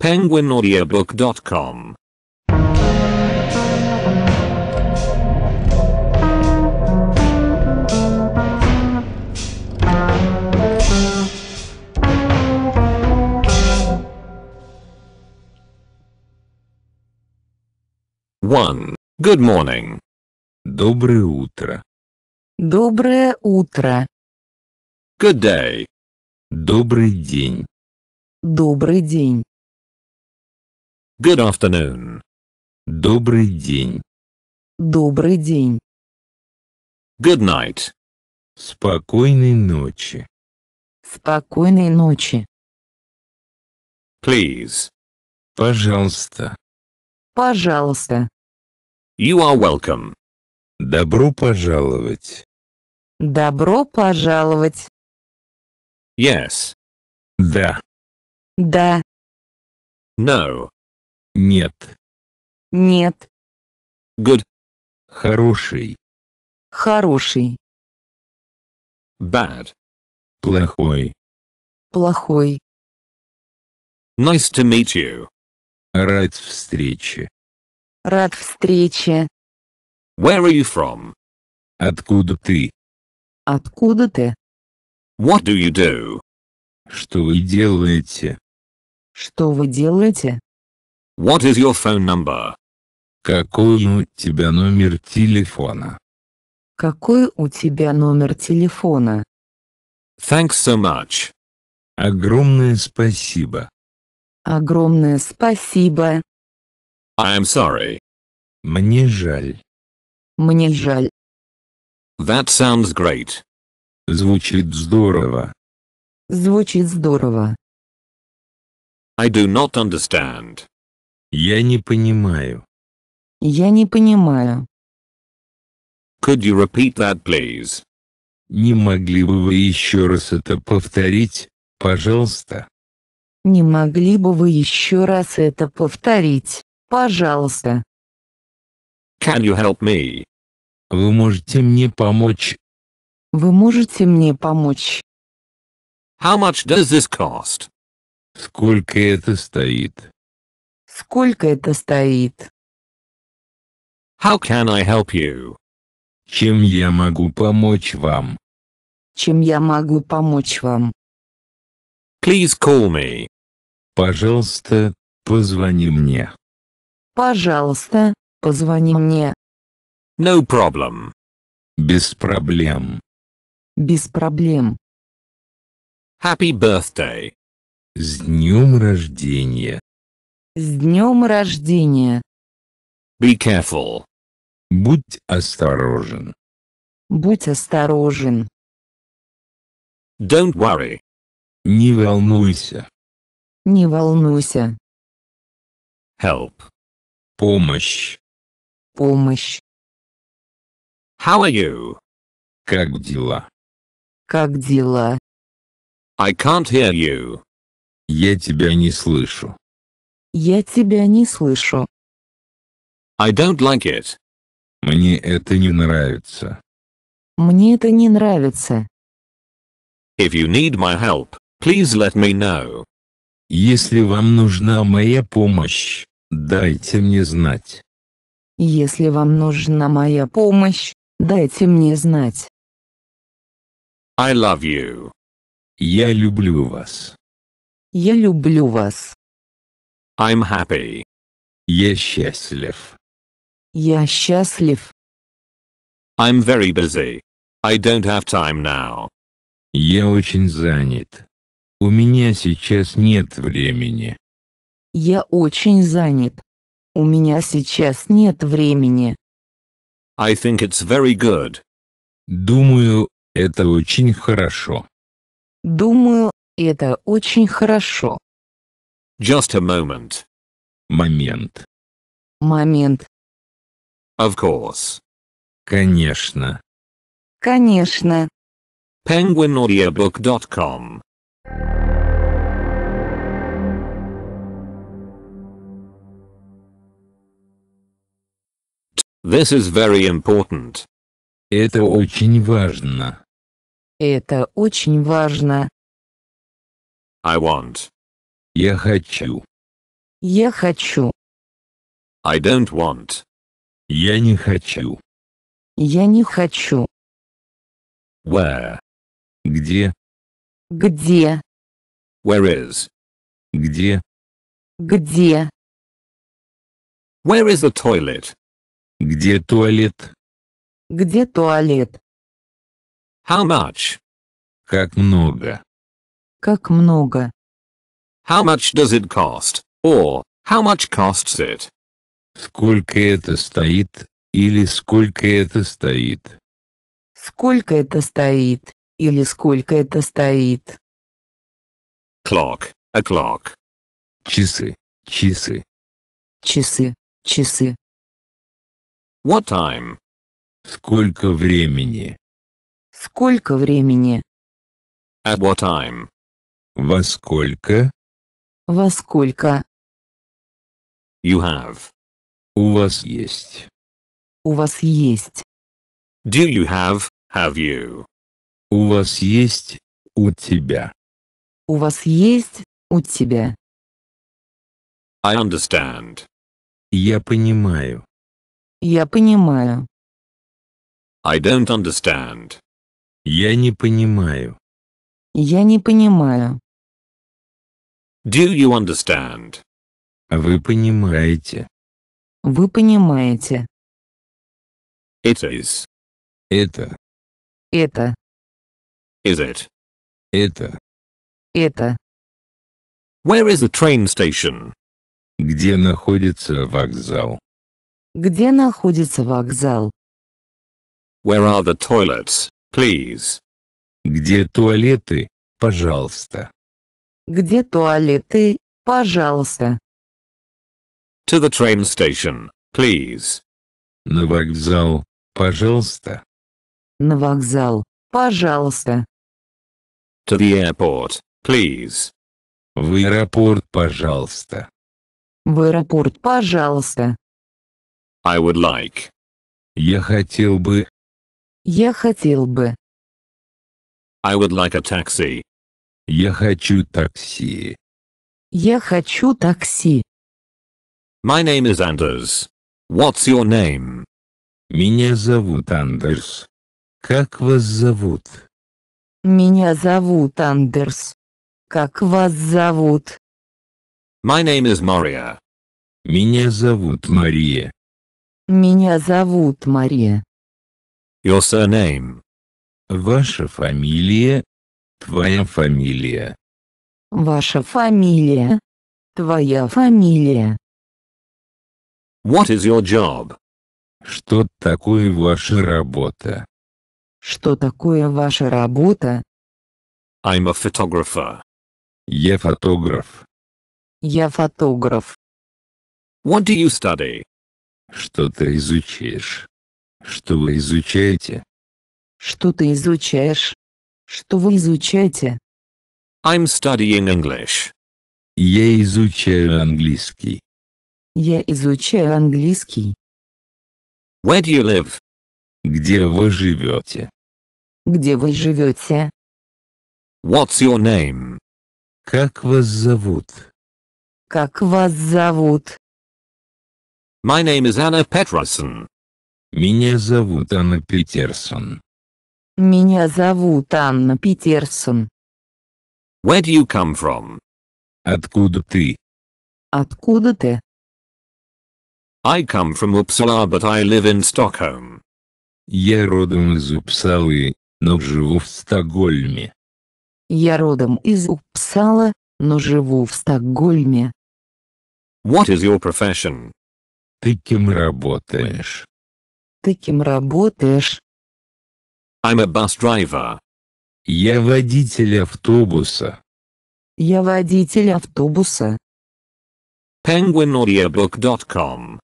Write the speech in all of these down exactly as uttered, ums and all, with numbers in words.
penguin audiobook dot com. One. Good morning. Доброе утро. Доброе утро. Good day. Добрый день. Добрый день. Good afternoon. Добрый день. Добрый день. Good night. Спокойной ночи. Спокойной ночи. Please. Пожалуйста. Пожалуйста. You are welcome. Добро пожаловать. Добро пожаловать. Yes. Да. Да. No. Нет. Нет. Good. Хороший. Хороший. Bad. Плохой. Плохой. Nice to meet you. Рад встрече. Рад встрече. Where are you from? Откуда ты? Откуда ты? What do you do? Что вы делаете? Что вы делаете? What is your phone number? Какой у тебя номер телефона? Какой у тебя номер телефона? Thanks so much. Огромное спасибо. Огромное спасибо. I am sorry. Мне жаль. Мне жаль. That sounds great. Звучит здорово. Звучит здорово. I do not understand. Я не понимаю. Я не понимаю. Could you repeat that, please? Не могли бы вы еще раз это повторить, пожалуйста? Не могли бы вы еще раз это повторить, пожалуйста? Can you help me? Вы можете мне помочь? Вы можете мне помочь? How much does this cost? Сколько это стоит? Сколько это стоит? How can I help you? Чем я могу помочь вам? Чем я могу помочь вам? Please call me. Пожалуйста, позвони мне. Пожалуйста, позвони мне. No problem. Без проблем. Без проблем. Happy birthday. С днем рождения. С днем рождения. Be careful. Будь осторожен. Будь осторожен. Don't worry. Не волнуйся. Не волнуйся. Help. Помощь. Помощь. How are you? Как дела? Как дела? I can't hear you. Я тебя не слышу. Я тебя не слышу. I don't like it. Мне это не нравится. Мне это не нравится. If you need my help, please let me know. Если вам нужна моя помощь, дайте мне знать. Если вам нужна моя помощь, дайте мне знать. I love you. Я люблю вас. Я люблю вас. I'm happy. Я счастлив. Я счастлив. I'm very busy. I don't have time now. Я очень занят. У меня сейчас нет времени. Я очень занят. У меня сейчас нет времени. I think it's very good. Думаю, это очень хорошо. Думаю, это очень хорошо. Just a moment. Момент. Момент. Of course. Конечно. Конечно. penguin audiobook dot com. This is very important. Это очень важно. Это очень важно. I want. Я хочу. Я хочу. I don't want. Я не хочу. Я не хочу. Where? Где? Где? Where is? Где? Где? Where is the toilet? Где туалет? Где туалет? How much? Как много? Как много? How much does it cost? Or, how much costs it? Сколько это стоит? Или сколько это стоит? Сколько это стоит? Или сколько это стоит? Clock, a clock. Часы, часы. Часы, часы. What time? Сколько времени? Сколько времени? At what time? Во сколько? Во сколько? You have. У вас есть. У вас есть. Do you have, have you? У вас есть, у тебя. У вас есть, у тебя. I understand. Я понимаю. Я понимаю. I don't understand. Я не понимаю. Я не понимаю. Do you understand? Вы понимаете. Вы понимаете. It is. Это. Это. Is it? Это. Это. Where is the train station? Где находится вокзал? Где находится вокзал? Where are the toilets, please? Где туалеты, пожалуйста? Где туалеты, пожалуйста? To the train station, please. На вокзал, пожалуйста. На вокзал, пожалуйста. To the airport, please. В аэропорт, пожалуйста. В аэропорт, пожалуйста. I would like. Я хотел бы. Я хотел бы. I would like a taxi. Я хочу такси. Я хочу такси. My name is Anders. What's your name? Меня зовут Андерс. Как вас зовут? Меня зовут Андерс. Как вас зовут? My name is Maria. Меня зовут Мария. Меня зовут Мария. Your surname. Ваша фамилия. Твоя фамилия. Ваша фамилия. Твоя фамилия. What is your job? Что такое ваша работа? Что такое ваша работа? I'm a photographer. Я фотограф. Я фотограф. What do you study? Что ты изучаешь? Что вы изучаете? Что ты изучаешь? Что вы изучаете? I'm studying English. Я изучаю английский. Я изучаю английский. Where do you live? Где вы живете? Где вы живете? What's your name? Как вас зовут? Как вас зовут? My name is Anna Peterson. Меня зовут Анна Петерсон. Меня зовут Анна Петерсон. Where do you come from? Откуда ты? Откуда ты? I come from Uppsala, but I live in Stockholm. Я родом из Упсалы, но живу в Стокгольме. Я родом из Упсала, но живу в Стокгольме. What is your profession? Ты кем работаешь? Ты кем работаешь? I'm a bus driver. Я водитель автобуса. Я водитель автобуса. penguin audiobook dot com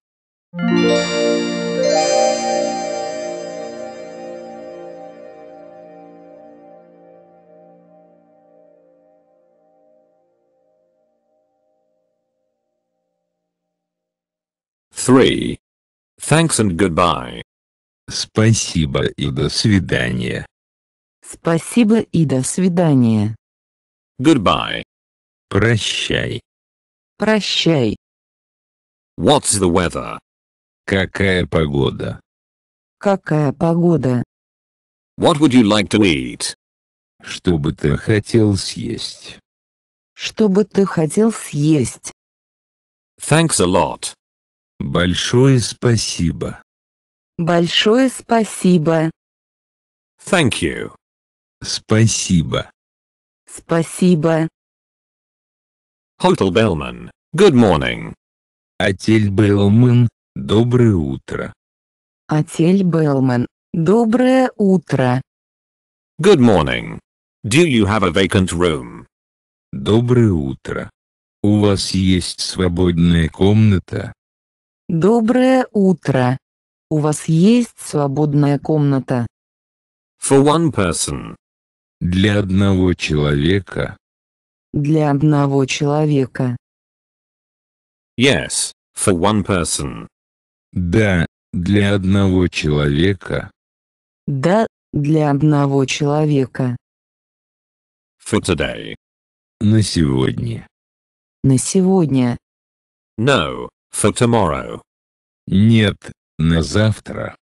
Three. Thanks and goodbye. Спасибо и до свидания. Спасибо и до свидания. Goodbye. Прощай. Прощай. What's the weather? Какая погода? Какая погода? What would you like to eat? Что бы ты хотел съесть? Что бы ты хотел съесть? Thanks a lot. Большое спасибо. Большое спасибо. Thank you. Спасибо. Спасибо. Hotel Bellman. Good morning. Отель Bellman. Доброе утро. Отель Bellman. Доброе утро. Good morning. Do you have a vacant room? Доброе утро. У вас есть свободная комната? Доброе утро. У вас есть свободная комната? For one person. Для одного человека. Для одного человека. Yes, for one person. Да, для одного человека. Да, для одного человека. For today. На сегодня. На сегодня. No, for tomorrow. Нет, на завтра.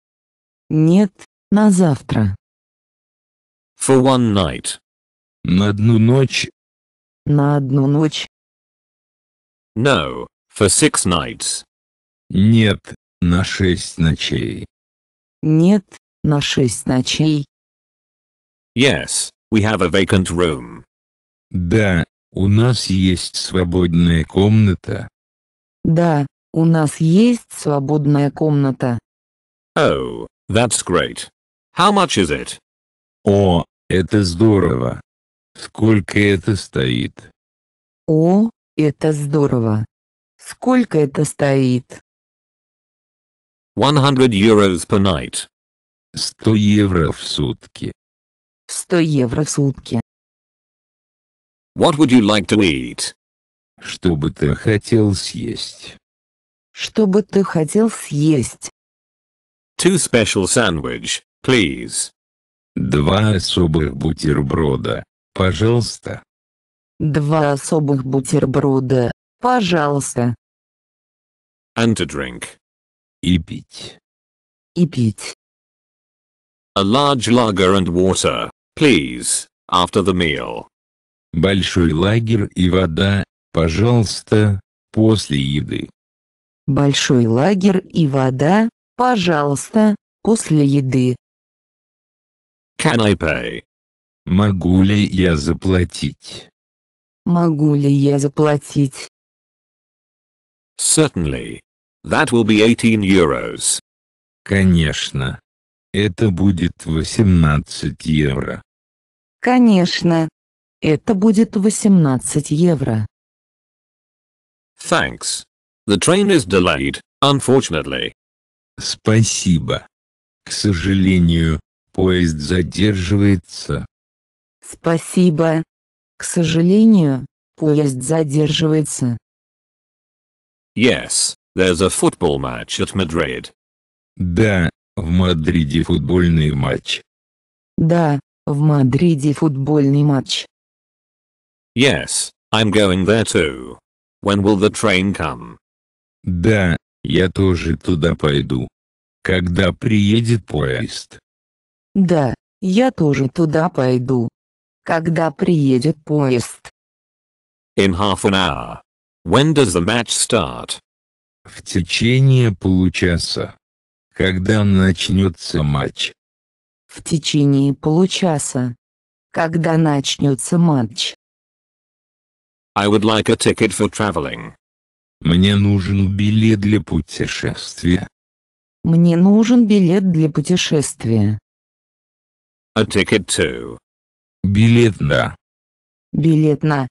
Нет, на завтра. For one night. На одну ночь. На одну ночь. No, for six nights. Нет, на шесть ночей. Нет, на шесть ночей. Yes, we have a vacant room. Да, у нас есть свободная комната. Да, у нас есть свободная комната. Oh, that's great. How much is it? О, это здорово. Сколько это стоит? О, это здорово. Сколько это стоит? one hundred euros per night. сто евро в сутки. сто евро в сутки. What would you like to eat? Что бы ты хотел съесть? Что бы ты хотел съесть? Two special sandwich, please. Два особых бутерброда, пожалуйста. Два особых бутерброда, пожалуйста. And to drink. И пить. И пить. A large lager and water, please, after the meal. Большой лагерь и вода, пожалуйста, после еды. Большой лагерь и вода, пожалуйста, после еды. Can I pay? Могу ли я заплатить? Могу ли я заплатить? Certainly. That will be eighteen euros. Конечно. Это будет восемнадцать евро. Конечно. Это будет восемнадцать евро. Thanks. The train is delayed, unfortunately. Спасибо. К сожалению, поезд задерживается. Спасибо. К сожалению, поезд задерживается. Yes, there's a football match at Madrid. Да, в Мадриде футбольный матч. Да, в Мадриде футбольный матч. Yes, I'm going there too. When will the train come? Да, я тоже туда пойду. Когда приедет поезд? Да, я тоже туда пойду. Когда приедет поезд? In half an hour. When does the match start? В течение получаса. Когда начнется матч? В течение получаса. Когда начнется матч? I would like a ticket for traveling. Мне нужен билет для путешествия. Мне нужен билет для путешествия. A ticket to. Билет на. Билет на.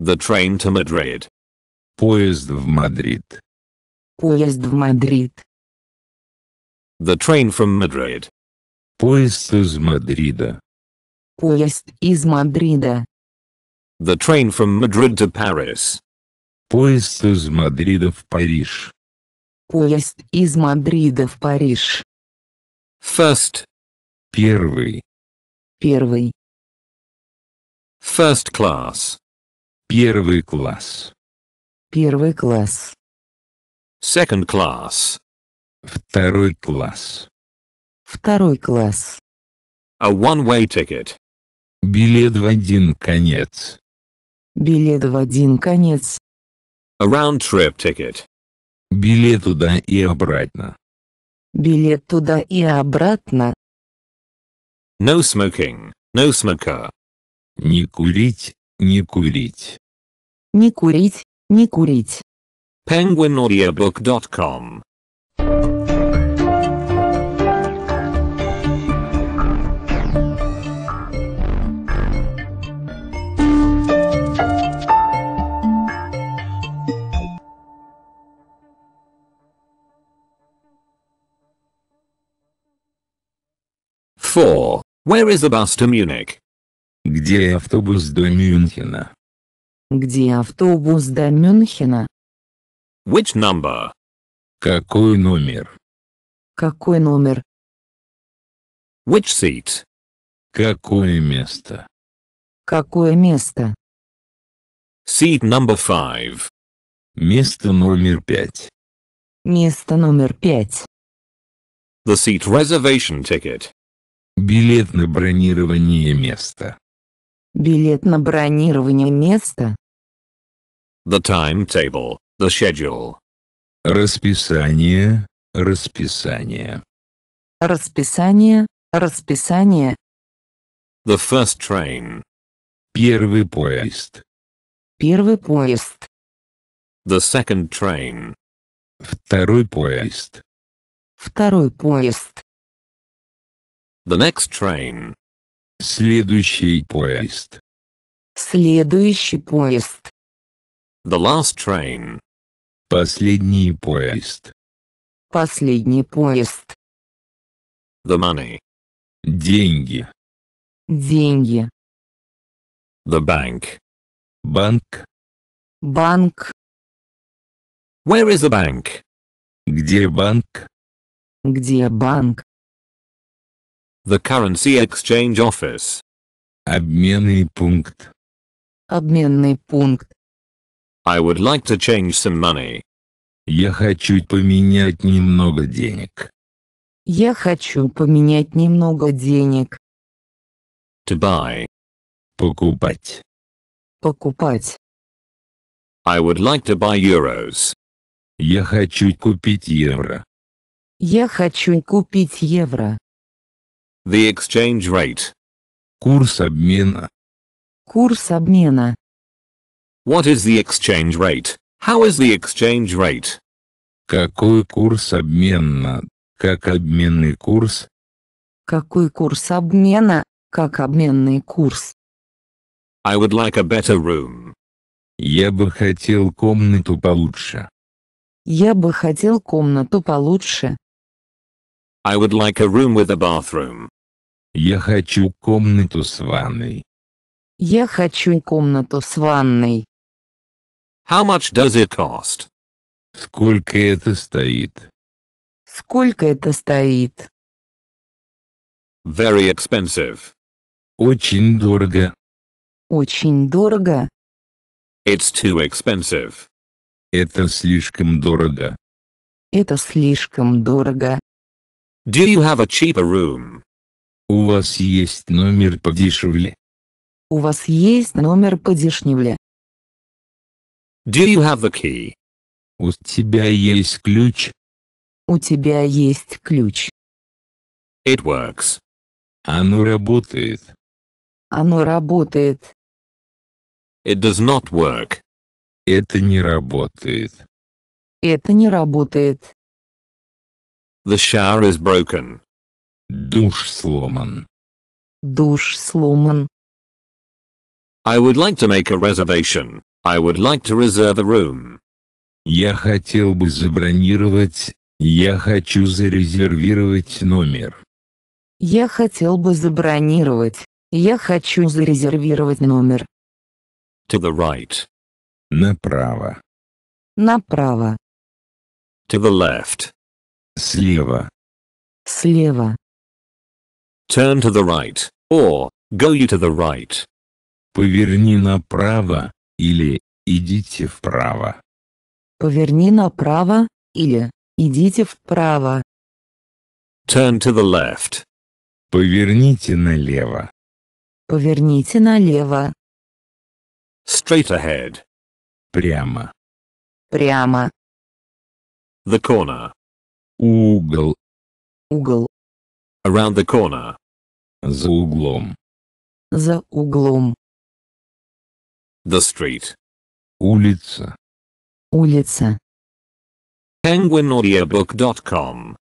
The train to Madrid. Поезд в Мадрид. Поезд в Мадрид. The train from Madrid. Поезд из Мадрида. Поезд из Мадрида. The train from Madrid to Paris. Поезд из Мадрида в Париж. Поезд из Мадрида в Париж. First. Первый. Первый. First class. Первый класс. Первый класс. Second class. Второй класс. Второй класс. A one-way ticket. Билет в один конец. Билет в один конец. A round-trip ticket. Билет туда и обратно. Билет туда и обратно. No smoking, no smoker. Не курить, не курить. Не курить, не курить. пенгвин аудиобук точка ком. four. Where is the bus to Munich? Где автобус до Мюнхена? Где автобус до Мюнхена? Which number? Какой номер? Какой номер? Which seat? Какое место? Какое место? Seat number five. Место номер пять. Место номер пять. The seat reservation ticket. Билет на бронирование места. Билет на бронирование места. The timetable, the schedule. Расписание, расписание. Расписание, расписание. The first train. Первый поезд. Первый поезд. The second train. Второй поезд. Второй поезд. The next train. Следующий поезд. Следующий поезд. The last train. Последний поезд. Последний поезд. The money. Деньги. Деньги. The bank. Банк. Банк. Where is the bank? Где банк? Где банк? The currency exchange office. Обменный пункт. Обменный пункт. I would like to change some money. Я хочу поменять немного денег. Я хочу поменять немного денег. To buy. Покупать. Покупать. I would like to buy euros. Я хочу купить евро. Я хочу купить евро. The exchange rate. Курс обмена. Курс обмена. What is the exchange rate? How is the exchange rate? Какой курс обмена? Как обменный курс? Какой курс обмена? Как обменный курс? I would like a better room. Я бы хотел комнату получше. Я бы хотел комнату получше. I would like a room with a bathroom. Я хочу комнату с ванной. Я хочу комнату с ванной. How much does it cost? Сколько это стоит? Сколько это стоит? Very expensive. Очень дорого. Очень дорого. It's too expensive. Это слишком дорого. Это слишком дорого. Do you have a cheaper room? У вас есть номер подешевле? У вас есть номер подешевле? Do you have the key? У тебя есть ключ? У тебя есть ключ. It works. Оно работает. Оно работает. It does not work. Это не работает. Это не работает. The shower is broken. Душ сломан. Душ сломан. I would like to make a reservation. I would like to reserve a room. Я хотел бы забронировать. Я хочу зарезервировать номер. Я хотел бы забронировать. Я хочу зарезервировать номер. To the right. Направо. Направо. To the left. Слева. Слева. Turn to the right, or go you to the right. Поверни направо, или идите вправо. Поверни направо, или «Идите вправо». Turn to the left. Поверните налево. Поверните налево. Straight ahead. Прямо. Прямо. The corner. Угол. Угол. Around the corner. За углом. За углом. The street. Улица. Улица. Penguin Audiobook dot com.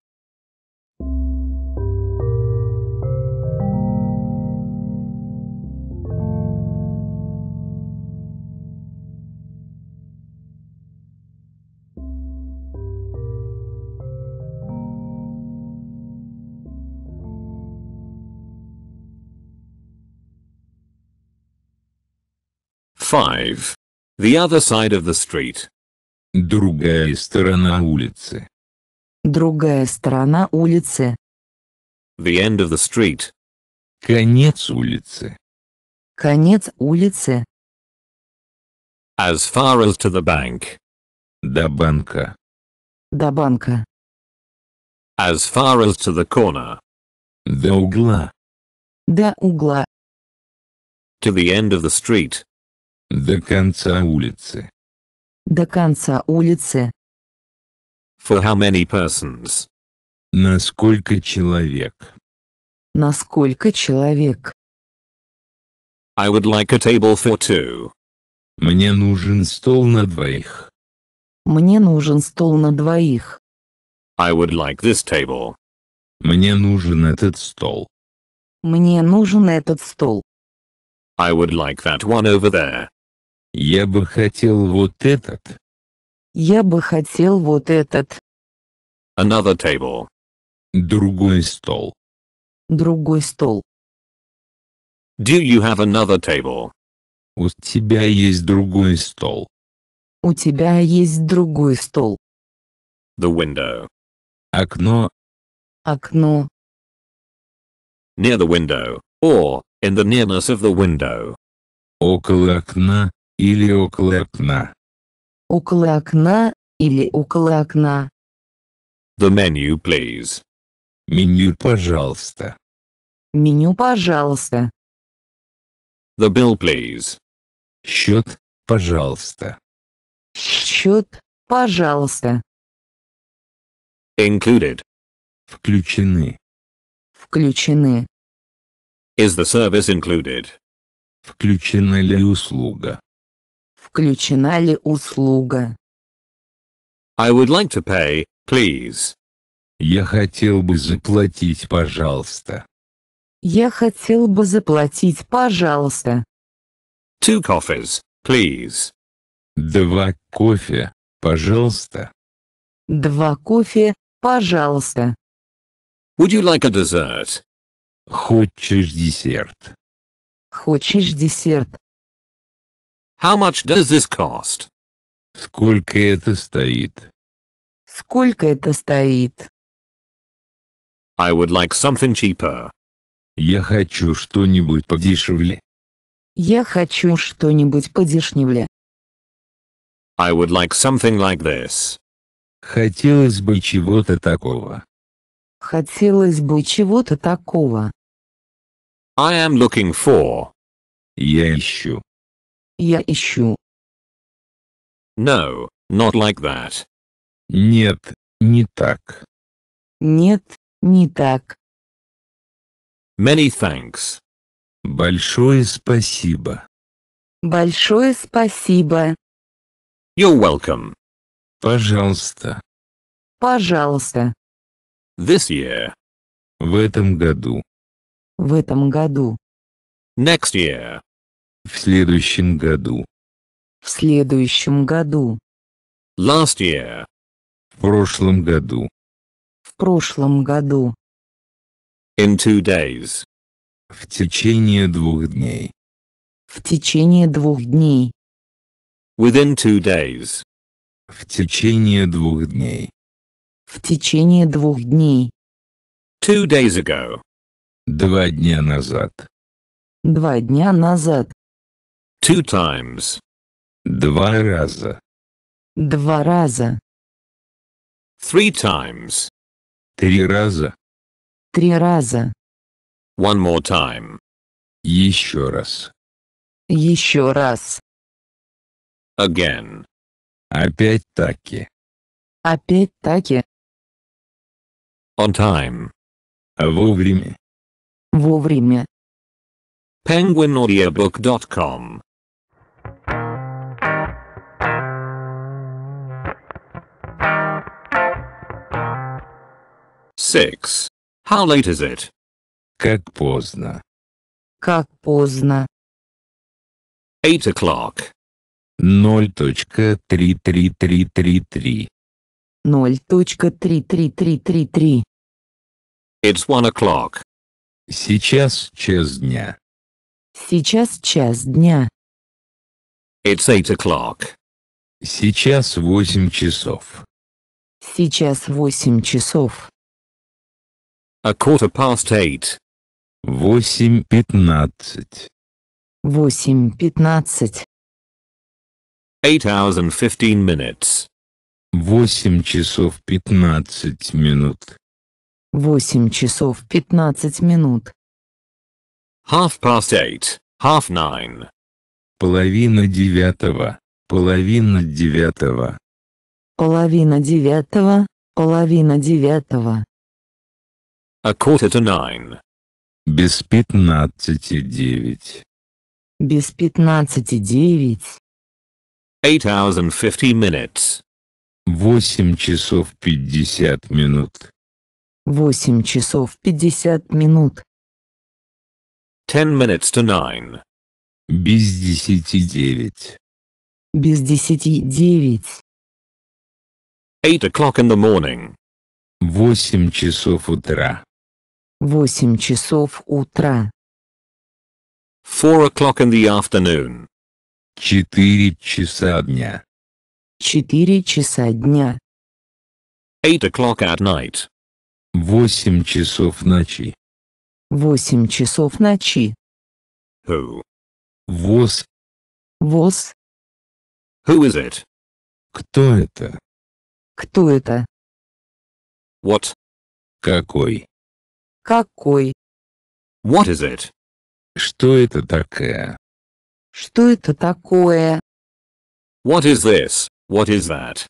Five. The other side of the street. Другая сторона улицы. Другая сторона улицы. The end of the street. Конец улицы. Конец улицы. As far as to the bank. До банка. До банка. As far as to the corner. До угла. До угла. To the end of the street. До конца улицы. До конца улицы. For how many persons? На сколько человек? На сколько человек? I would like a table for two. Мне нужен стол на двоих. Мне нужен стол на двоих. I would like this table. Мне нужен этот стол. Мне нужен этот стол. I would like that one over there. Я бы хотел вот этот. Я бы хотел вот этот. Another table. Другой стол. Другой стол. Do you have another table? У тебя есть другой стол. У тебя есть другой стол. The window. Окно. Окно. Near the window, or in the nearness of the window. Около окна. Или около окна. Около окна или около окна. The menu, please. Меню, пожалуйста. Меню, пожалуйста. The bill, please. Счет, пожалуйста. Счет, пожалуйста. Included. Включены. Включены. Is the service included? Включена ли услуга? Включена ли услуга? I would like to pay, please. Я хотел бы заплатить, пожалуйста. Я хотел бы заплатить, пожалуйста. Two coffees, please. Два кофе, пожалуйста. Два кофе, пожалуйста. Would you like a dessert? Хочешь десерт? Хочешь десерт? How much does this cost? Сколько это стоит? Сколько это стоит? I would like something cheaper. Я хочу что-нибудь подешевле. Я хочу что-нибудь подешевле. I would like something like this. Хотелось бы чего-то такого. Хотелось бы чего-то такого. I am looking for. Я ищу. Я ищу. No, not like that. Нет, не так. Нет, не так. Many thanks. Большое спасибо. Большое спасибо. You're welcome. Пожалуйста. Пожалуйста. This year. В этом году. В этом году. Next year. В следующем году. В следующем году. Last year. В прошлом году. В прошлом году. In two days. В течение двух дней. В течение двух дней. Within two days. В течение двух дней. В течение двух дней. Two days ago. Два дня назад. Два дня назад. Two times. Два раза. Два раза. Three times. Три раза. Три раза. One more time. Еще раз. Еще раз. Again. Опять-таки. Опять-таки. On time. Вовремя. Вовремя. penguin audiobook dot com Six. How late is it? Как поздно. Как поздно. Eight o'clock. ноль точка три три три три три. ноль точка три три три три три. It's one o'clock. Сейчас час дня. Сейчас час дня. It's eight o'clock. Сейчас восемь часов. Сейчас восемь часов. A quarter past eight. Восемь пятнадцать. Восемь пятнадцать. Eight hours and fifteen minutes. Восемь часов пятнадцать минут. Восемь часов пятнадцать минут. Half past eight, half nine. Половина девятого, половина девятого. Половина девятого, половина девятого. A quarter to nine. Без пятнадцати девять. Без пятнадцати девять. Eight hours and fifty minutes. Восемь часов пятьдесят минут. Восемь часов пятьдесят минут. Ten minutes to nine. Без десяти девять. Без десяти девять. Eight o'clock in the morning. Восемь часов утра. Восемь часов утра. Four o'clock in the afternoon. Четыре часа дня. Четыре часа дня. Eight o'clock at night. Восемь часов ночи. Восемь часов ночи. Who? Воз. Воз. Who is it? Кто это? Кто это? What? Какой? Какой? What is it? Что это такое? Что это такое? What is this? What is that?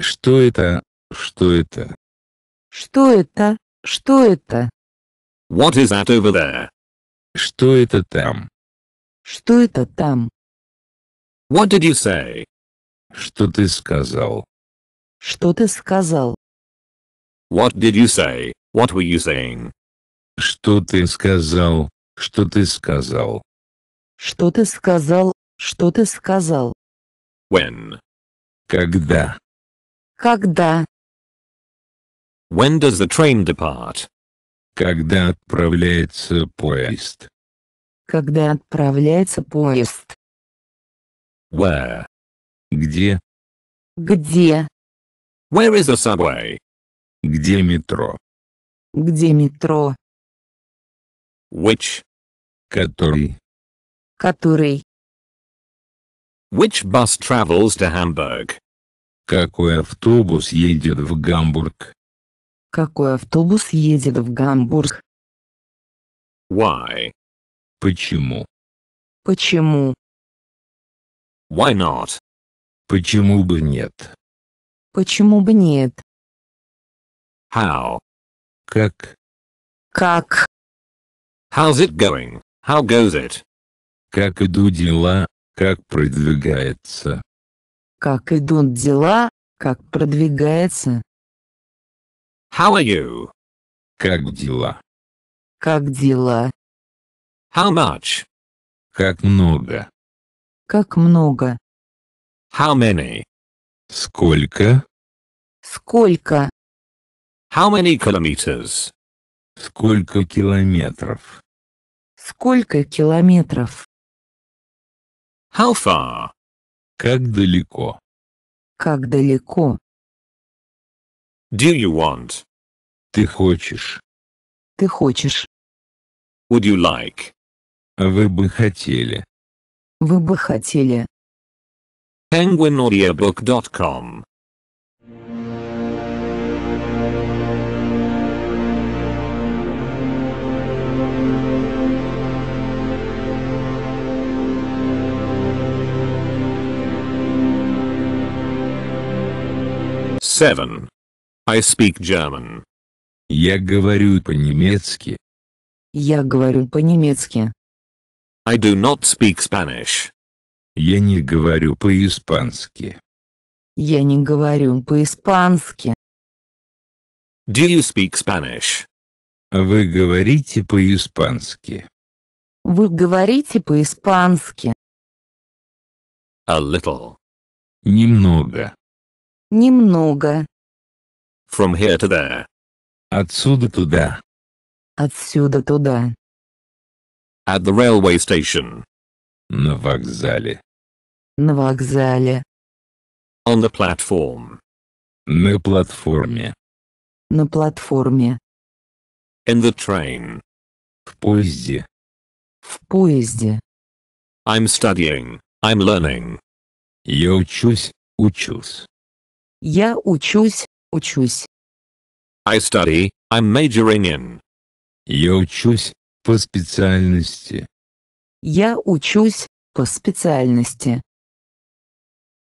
Что это? Что это? Что это? Что это? What is that over there? Что это там? Что это там? What did you say? Что ты сказал? Что ты сказал? What did you say? What were you saying? Что ты сказал? Что ты сказал? Что ты сказал? Что ты сказал? When? Когда? Когда? When does the train depart? Когда отправляется поезд? Когда отправляется поезд? Where? Где? Где? Where is the subway? Где метро? Где метро? Which? Который? Который? Which bus travels to Hamburg? Какой автобус едет в Гамбург? Какой автобус едет в Гамбург? Why? Почему? Почему? Why not? Почему бы нет? Почему бы нет? How? Как? Как? How's it going? How goes it? Как идут дела? Как продвигается? Как идут дела? Как продвигается? How are you? Как дела? Как дела? How much? Как много? Как много? How many? Сколько? Сколько? How many kilometers? Сколько километров? Сколько километров? How far? Как далеко? Как далеко? Do you want? Ты хочешь? Ты хочешь? Would you like? Вы бы хотели? Вы бы хотели? penguin audiobook dot com seven. I speak German. Я говорю по-немецки. Я говорю по-немецки. I do not speak Spanish. Я не говорю по-испански. Я не говорю по-испански. Do you speak Spanish? Вы говорите по-испански. Вы говорите по-испански. A little. Немного. Немного. From here to there. Отсюда туда. Отсюда туда. At the railway station. На вокзале. На вокзале. On the platform. На платформе. На платформе. In the train. В поезде. В поезде. I'm studying. I'm learning. Я учусь, учусь. Я учусь, учусь. I study. I'm majoring in. Я учусь по специальности. Я учусь по специальности.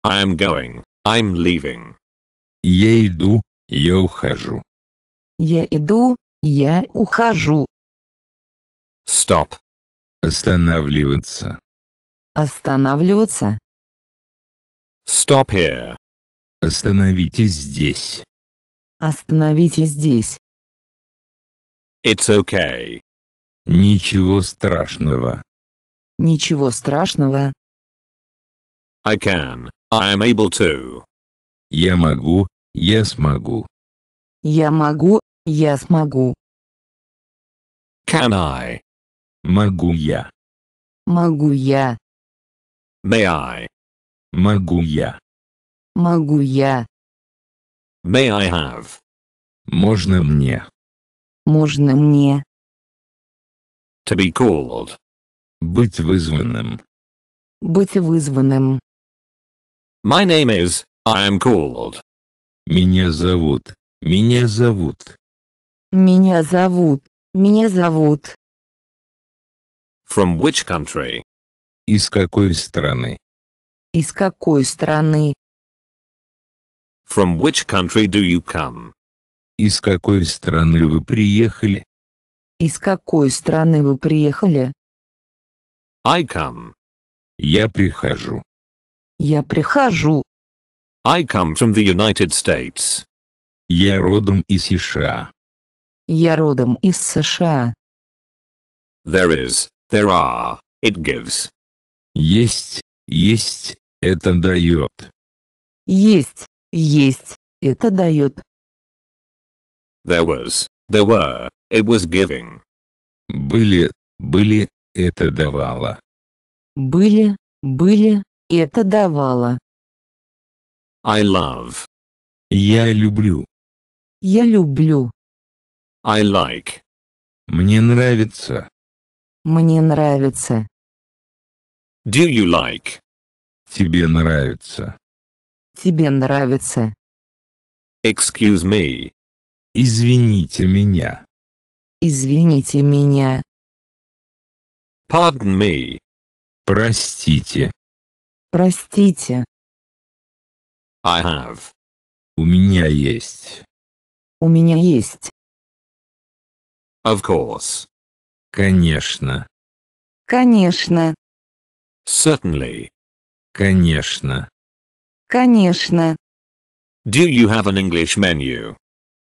I am going. I'm leaving. Я иду, я ухожу. Я иду, я ухожу. Stop. Останавливаться. Останавливаться. Stop here. Остановитесь здесь. Остановитесь здесь. It's okay. Ничего страшного. Ничего страшного. I can. I am able to. Я могу, я смогу. Я могу, я смогу. Can I? Могу я. Могу я. May I? Могу я. Могу я. May I have? Можно мне. Можно мне. To be called. Быть вызванным. Быть вызванным. My name is, I am called. Меня зовут, меня зовут. Меня зовут, меня зовут. From which country? Из какой страны? Из какой страны? From which country do you come? Из какой страны вы приехали? Из какой страны вы приехали? I come. Я прихожу. Я прихожу. I come from the United States. Я родом из США. Я родом из США. There is, there are, it gives. Есть, есть, это дает. Есть, есть, это дает. There was, there were, it was giving. Были, были, это давало. Были, были. Это давало. I love. Я люблю. Я люблю. I like. Мне нравится. Мне нравится. Do you like? Тебе нравится. Тебе нравится. Excuse me. Извините меня. Извините меня. Pardon me. Простите. Простите. I have. У меня есть. У меня есть. Of course. Конечно. Конечно. Certainly. Конечно. Конечно. Do you have an English menu?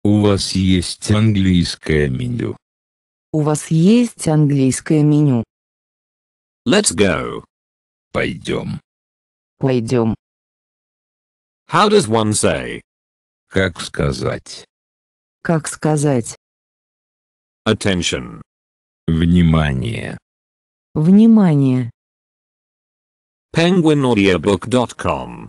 У вас есть английское меню. У вас есть английское меню. Let's go. Пойдем. Пойдем. How does one say? Как сказать? Как сказать? Attention. Внимание. Внимание. penguin audiobook dot com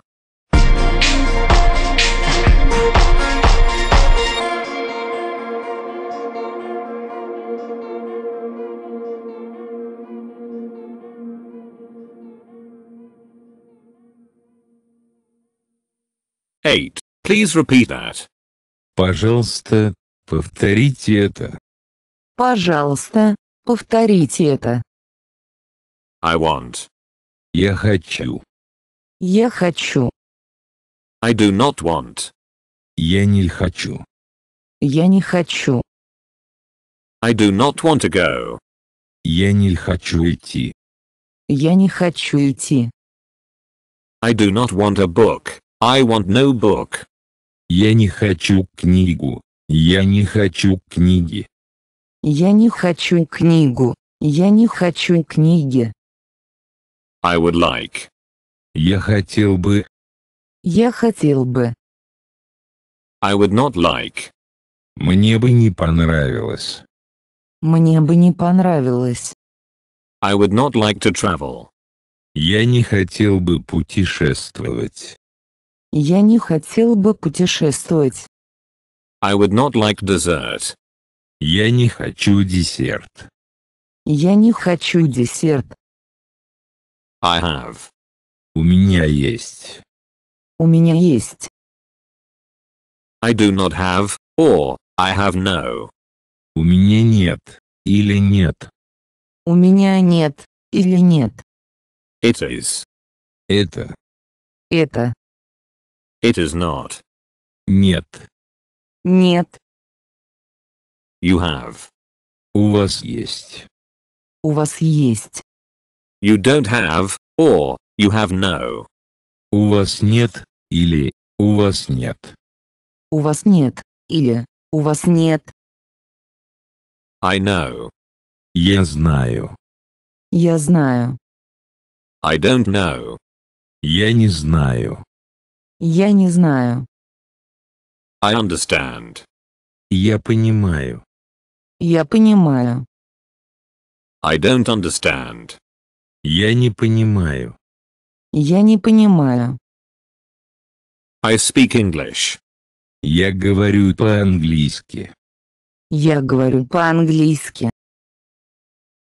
eight. Please repeat that. Пожалуйста, повторите это. Пожалуйста, повторите это. I want. Я хочу. Я хочу. I do not want. Я не хочу. Я не хочу. I do not want to go. Я не хочу идти. Я не хочу идти. I do not want a book. I want no book. Я не хочу книгу. Я не хочу книги. Я не хочу книгу. Я не хочу книги. I would like. Я хотел бы. Я хотел бы. I would not like. Мне бы не понравилось. Мне бы не понравилось. I would not like to travel. Я не хотел бы путешествовать. Я не хотел бы путешествовать. I would not like dessert. Я не хочу десерт. Я не хочу десерт. I have. У меня есть. У меня есть. I do not have, or I have no. У меня нет, или нет. У меня нет, или нет. It is. Это. Это. It is not. Нет. Нет. You have. У вас есть. У вас есть. You don't have, or you have no. У вас нет, или у вас нет. У вас нет, или у вас нет. I know. Я знаю. Я знаю. I don't know. Я не знаю. Я не знаю. I understand. Я понимаю. Я понимаю. I don't understand. Я не понимаю. Я не понимаю. I speak English. Я говорю по-английски. Я говорю по-английски.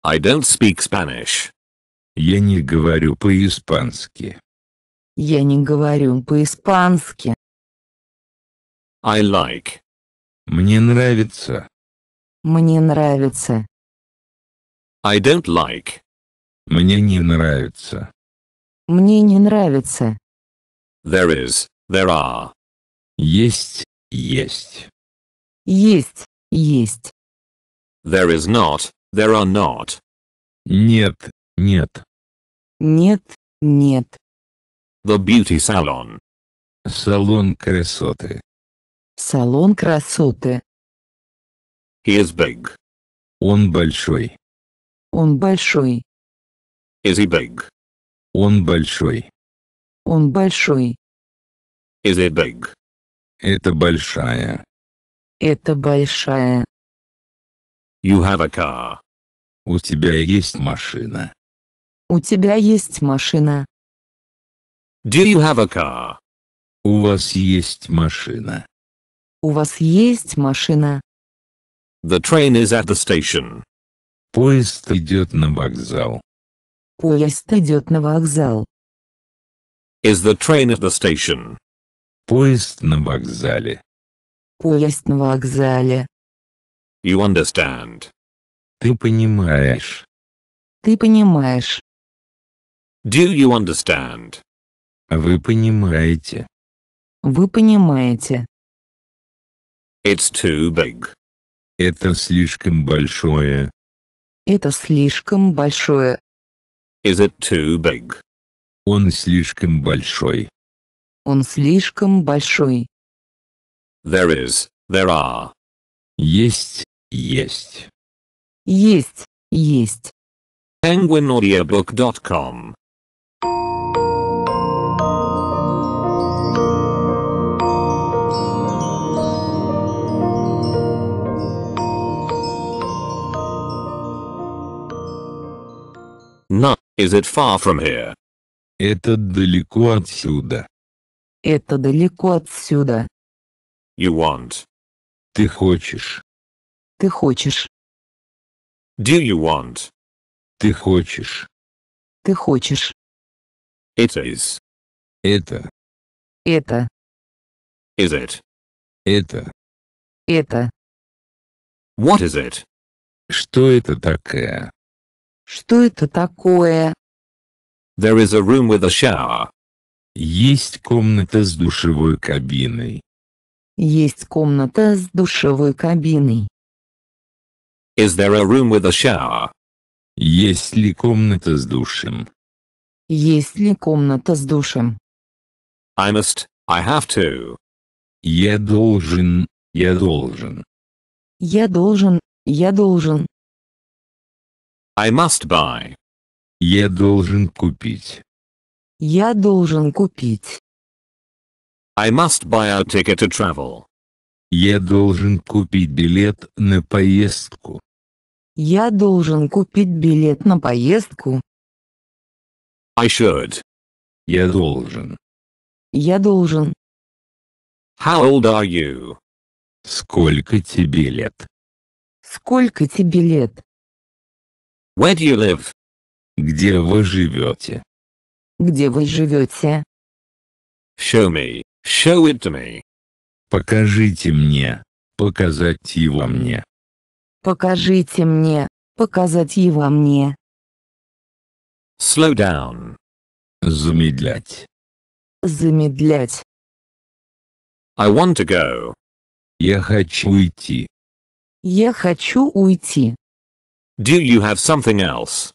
I don't speak Spanish. Я не говорю по-испански. Я не говорю по-испански. I like. Мне нравится. Мне нравится. I don't like. Мне не нравится. Мне не нравится. There is, there are. Есть, есть. Есть, есть. There is not, there are not. Нет, нет. Нет, нет. The beauty salon. Салон красоты. Салон красоты. He is big. Он большой. Он большой. Is he big? Он большой. Он большой. Is it big? Это большая. Это большая. You have a car. У тебя есть машина. У тебя есть машина. Do you have a car? У вас есть машина. У вас есть машина. The train is at the station. Поезд идет на вокзал. Поезд идет на вокзал. Is the train at the station? Поезд на вокзале. Поезд на вокзале. You understand. Ты понимаешь. Ты понимаешь. Do you understand? Вы понимаете. Вы понимаете. It's too big. Это слишком большое. Это слишком большое. Is it too big? Он слишком большой. Он слишком большой. There is, there are. Есть, есть. Есть, есть. penguin audiobook dot com No, is it far from here? Это далеко отсюда. Это далеко отсюда. You want. Ты хочешь. Ты хочешь. Do you want? Ты хочешь. Ты хочешь. It is. Это. Это. Is it? Это. Это. What is it? Что это такое? Что это такое? There is a room with a shower. Есть комната с душевой кабиной. Есть комната с душевой кабиной? Is there a room with a shower? Есть ли комната с душем? Есть ли комната с душем? I must, I have to. Я должен, я должен. Я должен, я должен. I must buy. Я должен купить. Я должен купить. I must buy a ticket to travel. Я должен купить билет на поездку. Я должен купить билет на поездку. I should. Я должен. Я должен. How old are you? Сколько тебе лет? Сколько тебе лет? Where do you live? Где вы живете? Где вы живете? Show me. Show it to me. Покажите мне. Показать его мне. Покажите мне. Показать его мне. Slow down. Замедлять. Замедлять. I want to go. Я хочу уйти. Я хочу уйти. Do you have something else?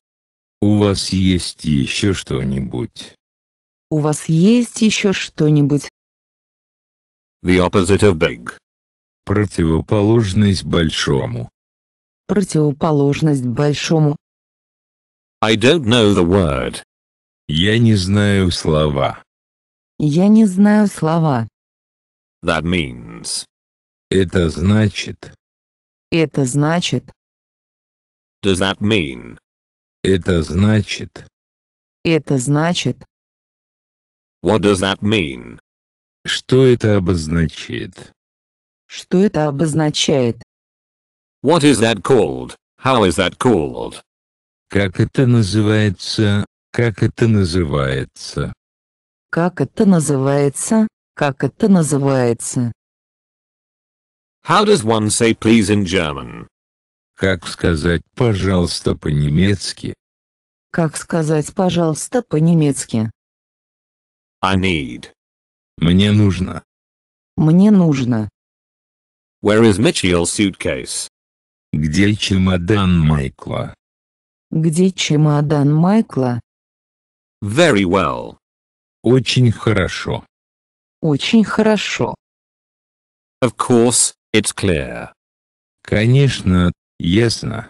У вас есть еще что-нибудь? У вас есть еще что-нибудь? The opposite of big. Противоположность большому. Противоположность большому. I don't know the word. Я не знаю слова. Я не знаю слова. That means. Это значит. Это значит. Does that mean? Это значит. Это значит. What does that mean? Что это обозначает? Что это обозначает? What is that called? How is that called? Как это называется? Как это называется? Как это называется? Как это называется? How does one say please in German? Как сказать пожалуйста по-немецки? Как сказать пожалуйста по-немецки? I need. Мне нужно. Мне нужно. Where is Mitchell's suitcase? Где чемодан Майкла? Где чемодан Майкла? Very well. Очень хорошо. Очень хорошо. Of course, it's clear. Конечно, ясно.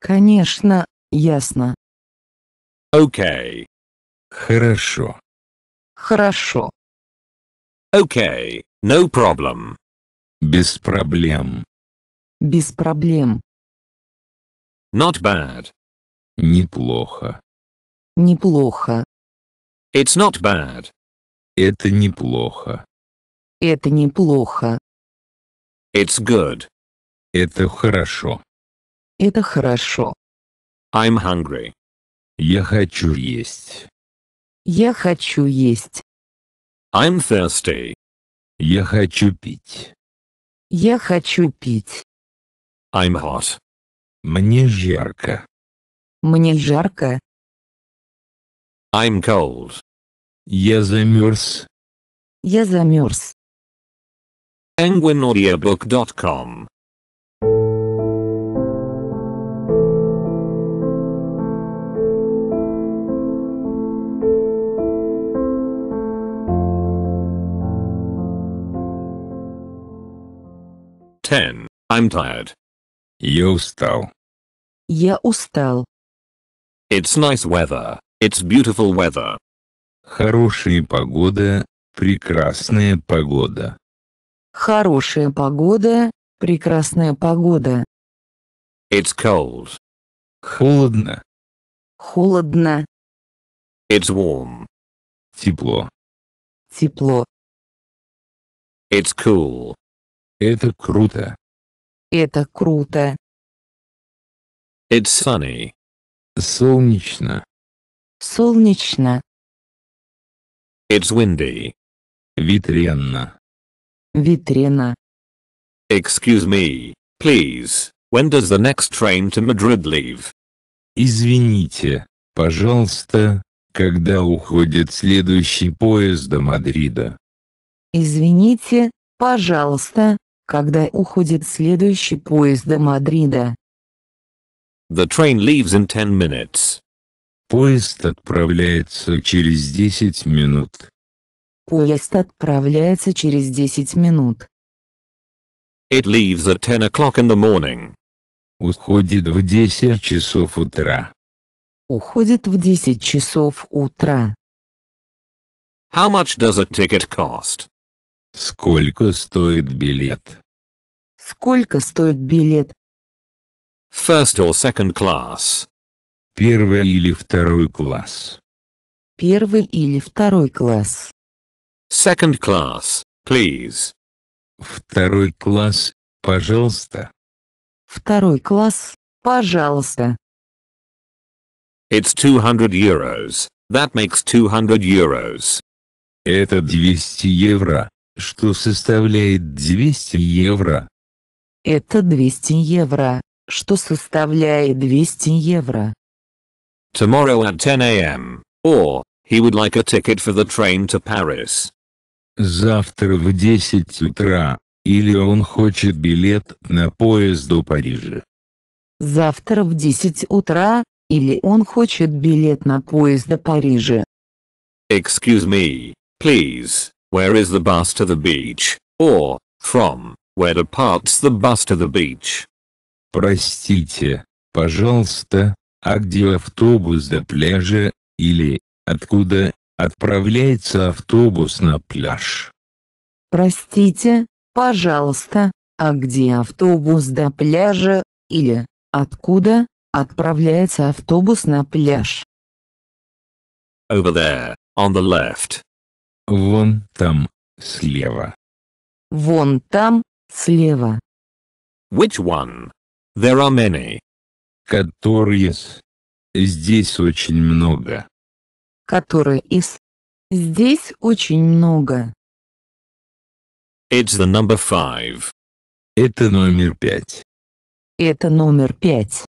Конечно, ясно. Okay. Хорошо. Хорошо. Okay, no problem. Без проблем. Без проблем. Not bad. Неплохо. Неплохо. It's not bad. Это неплохо. Это неплохо. It's good. Это хорошо. Это хорошо. I'm hungry. Я хочу есть. Я хочу есть. I'm thirsty. Я хочу пить. Я хочу пить. I'm hot. Мне жарко. Мне жарко. I'm cold. Я замерз. Я замерз. penguin audiobook dot com ten. I'm tired. Я устал. Я устал. It's nice weather. It's beautiful weather. Хорошая погода, прекрасная погода. Хорошая погода, прекрасная погода. It's cold. Холодно. Холодно. It's warm. Тепло. Тепло. It's cool. Это круто. Это круто. It's sunny. Солнечно. Солнечно. It's windy. Ветрено. Ветрено. Excuse me, please, when does the next train to Madrid leave? Извините, пожалуйста, когда уходит следующий поезд до Мадрида? Извините, Пожалуйста, когда уходит следующий поезд до Мадрида? The train leaves in ten minutes. Поезд отправляется через десять минут. Поезд отправляется через десять минут. It leaves at ten o'clock in the morning. Уходит в десять часов утра. Уходит в десять часов утра. How much does a ticket cost? Сколько стоит билет? Сколько стоит билет? First or second class? Первый или второй класс? Первый или второй класс? Second class, please. Второй класс, пожалуйста. Второй класс, пожалуйста. It's two hundred euros. That makes two hundred euros. Это двести евро, что составляет двести евро. Это двести евро, что составляет двести евро. Tomorrow at ten a m Or, he would like a ticket for the train to Paris. Завтра в десять утра, или он хочет билет на поезд до Парижа. Завтра в десять утра, или он хочет билет на поезд до Парижа. Excuse me, please, where is the bus to the beach? Or, from, where departs the bus to the beach? Простите, пожалуйста, а где автобус до пляжа, или, откуда, отправляется автобус на пляж? Простите, пожалуйста, а где автобус до пляжа, или, откуда, отправляется автобус на пляж? Over there, on the left. Вон там, слева. Вон там, слева. Which one? There are many. Который из? Здесь очень много. Который из? Здесь очень много. It's the number five. Это номер пять. Это номер пять.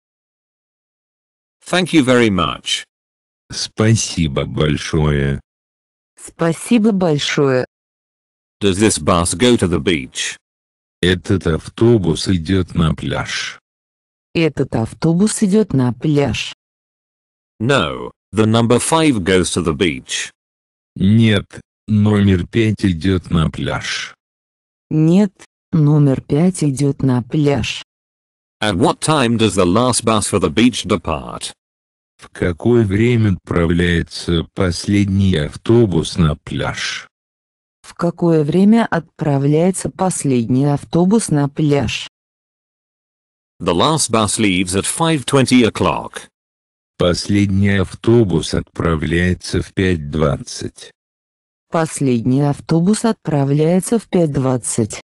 Thank you very much. Спасибо большое. Спасибо большое. Does this bus go to the beach? Этот автобус идет на пляж. Этот автобус идет на пляж. No, the number five goes to the beach. Нет, номер пять идет на пляж. Нет, номер пять идет на пляж. At what time does the last bus for the beach depart? В какое время отправляется последний автобус на пляж? В какое время отправляется последний автобус на пляж? The last bus leaves at five twenty o'clock. Последний автобус отправляется в пять двадцать. Последний автобус отправляется в пять двадцать.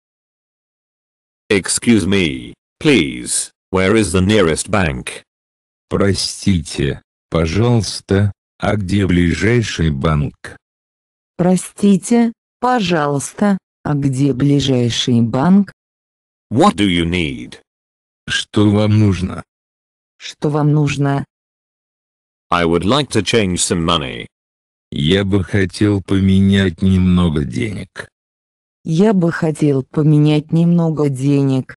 Excuse me, please, where is the nearest bank? Простите, пожалуйста, а где ближайший банк? Простите, пожалуйста, а где ближайший банк? What do you need? Что вам нужно? Что вам нужно? I would like to change some money. Я бы хотел поменять немного денег. Я бы хотел поменять немного денег.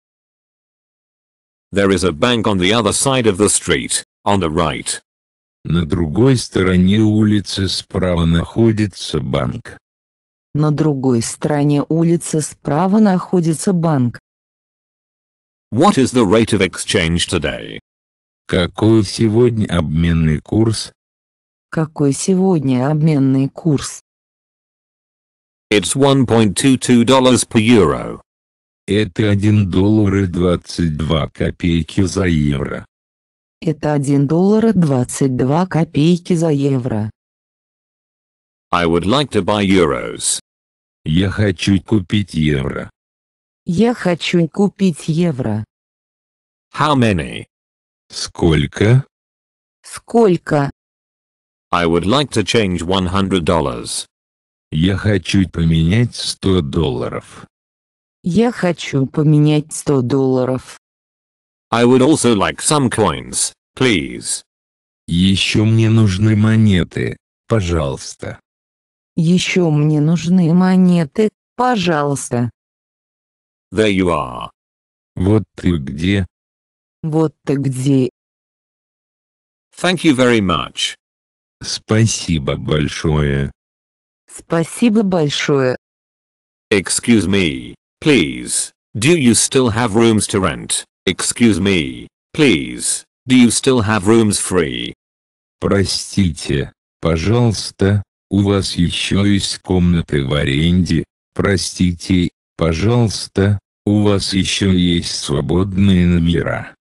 There is a bank on the other side of the street, on the right. На другой стороне улицы справа находится банк. На другой стороне улицы справа находится банк. What is the rate of exchange today? Какой сегодня обменный курс? Какой сегодня обменный курс? It's one point two two dollars per euro. Это один доллар и двадцать две копейки за евро. Это один доллар и двадцать две копейки за евро. I would like to buy euros. Я хочу купить евро. Я хочу купить евро. How many? Сколько? Сколько? I would like to change one hundred dollars. Я хочу поменять сто долларов. Я хочу поменять сто долларов. I would also like some coins, please. Еще мне нужны монеты, пожалуйста. Еще мне нужны монеты, пожалуйста. There you are. Вот ты где. Вот ты где. Thank you very much. Спасибо большое. Спасибо большое. Excuse me, please. Do you still have rooms to rent? Excuse me, please. Do you still have rooms free? Простите, пожалуйста, у вас еще есть комнаты в аренде? Простите, пожалуйста, у вас еще есть свободные номера?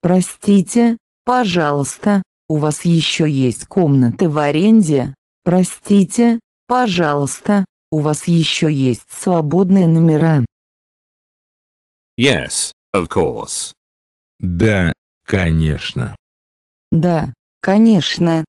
Простите, пожалуйста, у вас еще есть комнаты в аренде? Простите, пожалуйста, у вас еще есть свободные номера? Yes, of course. Да, конечно. Да, конечно.